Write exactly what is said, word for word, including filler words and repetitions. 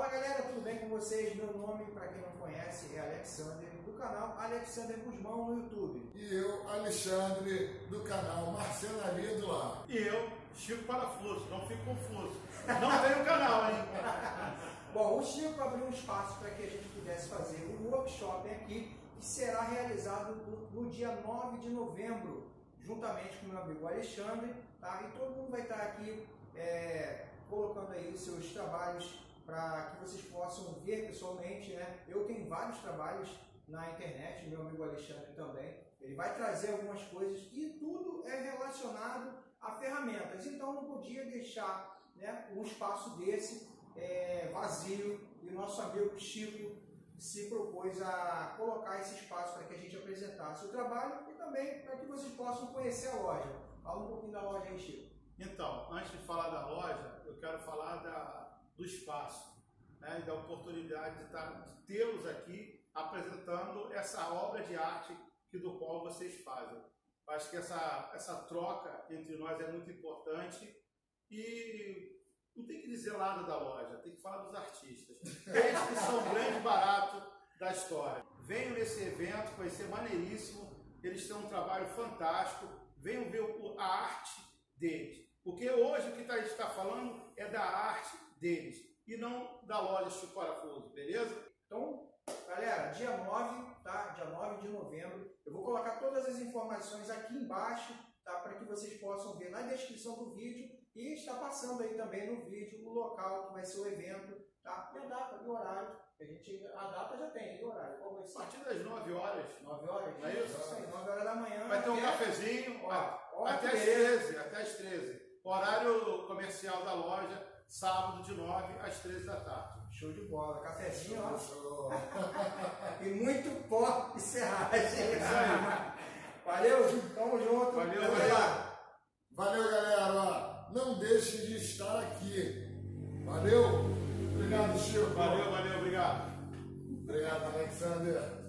Fala galera, tudo bem com vocês? Meu nome, para quem não conhece, é Alexander, do canal Alexander Gusmão no YouTube. E eu, Alexandre, do canal Marcenaria do Lar. E eu, Chico Parafuso, não fico confuso. Não tem o canal, hein? Bom, o Chico abriu um espaço para que a gente pudesse fazer um workshop aqui que será realizado no dia nove de novembro, juntamente com o meu amigo Alexandre, tá? E todo mundo vai estar aqui é, colocando aí os seus trabalhos para que vocês possam ver pessoalmente, né? Eu tenho vários trabalhos na internet, meu amigo Alexandre também. Ele vai trazer algumas coisas e tudo é relacionado a ferramentas. Então não podia deixar, né, um espaço desse é, vazio, e o nosso amigo Chico se propôs a colocar esse espaço para que a gente apresentasse o trabalho e também para que vocês possam conhecer a loja. Fala um pouquinho da loja aí, Chico. Então, antes de falar da loja, eu quero falar da... do espaço, né, e da oportunidade de, de tê-los aqui apresentando essa obra de arte que, do qual vocês fazem. Acho que essa, essa troca entre nós é muito importante e não tem que dizer nada da loja, tem que falar dos artistas. Eles que são o grande barato da história. Venham nesse evento, vai ser maneiríssimo, eles têm um trabalho fantástico, venham ver a arte deles. Porque hoje o que a gente está falando é da arte deles, e não da loja Chico Parafuso, beleza? Então, galera, dia nove, tá? Dia nove de novembro, eu vou colocar todas as informações aqui embaixo, tá? Para que vocês possam ver na descrição do vídeo, e está passando aí também no vídeo o local que vai ser o evento, tá? E a data e o horário, a, gente, a data já tem, e o horário? Qual vai ser? A partir das nove horas. nove horas? Não é isso? Isso aí, nove horas da manhã. Vai ter um cafezinho, ó, até as treze, até as treze. Horário comercial da loja, sábado de nove às treze da tarde. Show de bola, cafezinho, ó. E muito pó e serragem. É isso aí. Valeu, tamo junto. Valeu, galera. Valeu, galera. Não deixe de estar aqui. Valeu. Obrigado, Chico. Valeu, valeu, obrigado. Obrigado, Alexander.